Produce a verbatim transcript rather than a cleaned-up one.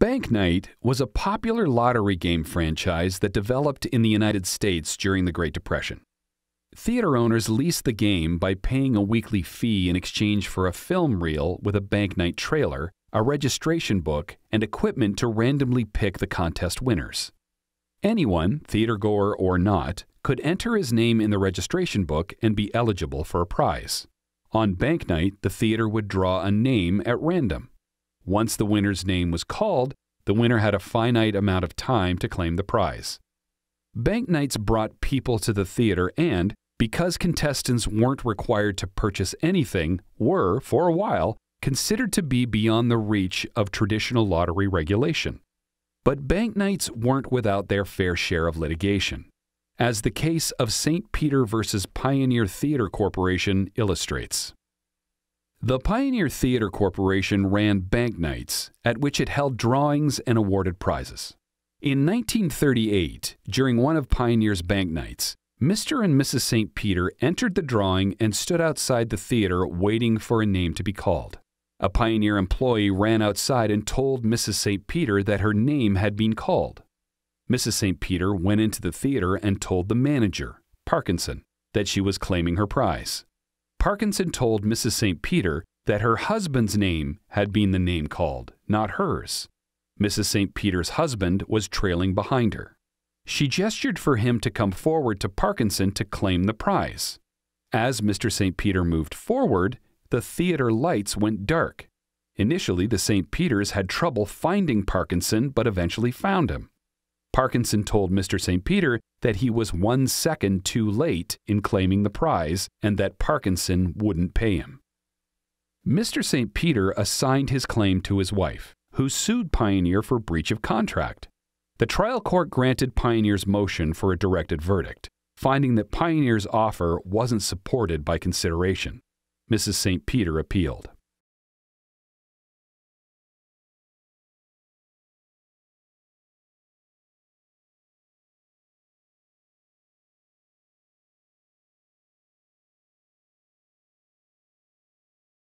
Bank Night was a popular lottery game franchise that developed in the United States during the Great Depression. Theater owners leased the game by paying a weekly fee in exchange for a film reel with a Bank Night trailer, a registration book, and equipment to randomly pick the contest winners. Anyone, theatergoer or not, could enter his name in the registration book and be eligible for a prize. On Bank Night, the theater would draw a name at random. Once the winner's name was called, the winner had a finite amount of time to claim the prize. Bank Nights brought people to the theater and, because contestants weren't required to purchase anything, were, for a while, considered to be beyond the reach of traditional lottery regulation. But Bank Nights weren't without their fair share of litigation, as the case of Saint Peter v. Pioneer Theatre Corporation illustrates. The Pioneer Theatre Corporation ran Bank Nights, at which it held drawings and awarded prizes. In nineteen thirty-eight, during one of Pioneer's Bank Nights, Mister and Missus Saint Peter entered the drawing and stood outside the theater waiting for a name to be called. A Pioneer employee ran outside and told Missus Saint Peter that her name had been called. Missus Saint Peter went into the theater and told the manager, Parkinson, that she was claiming her prize. Parkinson told Missus Saint Peter that her husband's name had been the name called, not hers. Missus Saint Peter's husband was trailing behind her. She gestured for him to come forward to Parkinson to claim the prize. As Mister Saint Peter moved forward, the theater lights went dark. Initially, the Saint Peters had trouble finding Parkinson, but eventually found him. Parkinson told Mister Saint Peter that he was one second too late in claiming the prize and that Parkinson wouldn't pay him. Mister Saint Peter assigned his claim to his wife, who sued Pioneer for breach of contract. The trial court granted Pioneer's motion for a directed verdict, finding that Pioneer's offer wasn't supported by consideration. Missus Saint Peter appealed.